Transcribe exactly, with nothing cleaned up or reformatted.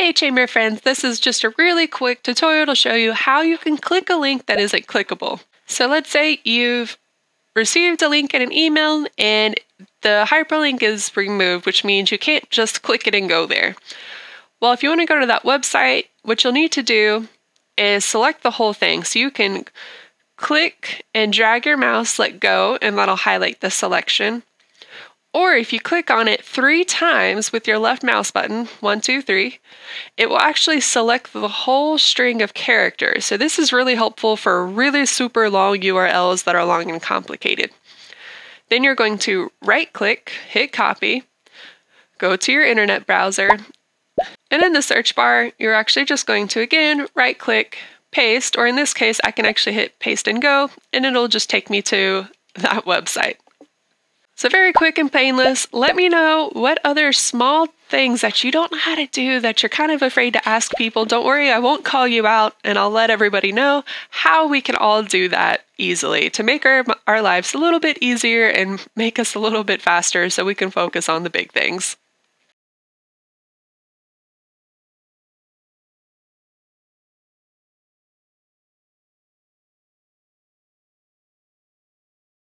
Hey Chamber friends, this is just a really quick tutorial to show you how you can click a link that isn't clickable. So let's say you've received a link in an email and the hyperlink is removed, which means you can't just click it and go there. Well, if you want to go to that website, what you'll need to do is select the whole thing. So you can click and drag your mouse, let go, and that'll highlight the selection. Or if you click on it three times with your left mouse button, one, two, three, it will actually select the whole string of characters. So this is really helpful for really super long U R Ls that are long and complicated. Then you're going to right click, hit copy, go to your internet browser, and in the search bar, you're actually just going to again, right click, paste, or in this case, I can actually hit paste and go, and it'll just take me to that website. So very quick and painless, let me know what other small things that you don't know how to do that you're kind of afraid to ask people. Don't worry, I won't call you out, and I'll let everybody know how we can all do that easily to make our, our lives a little bit easier and make us a little bit faster so we can focus on the big things.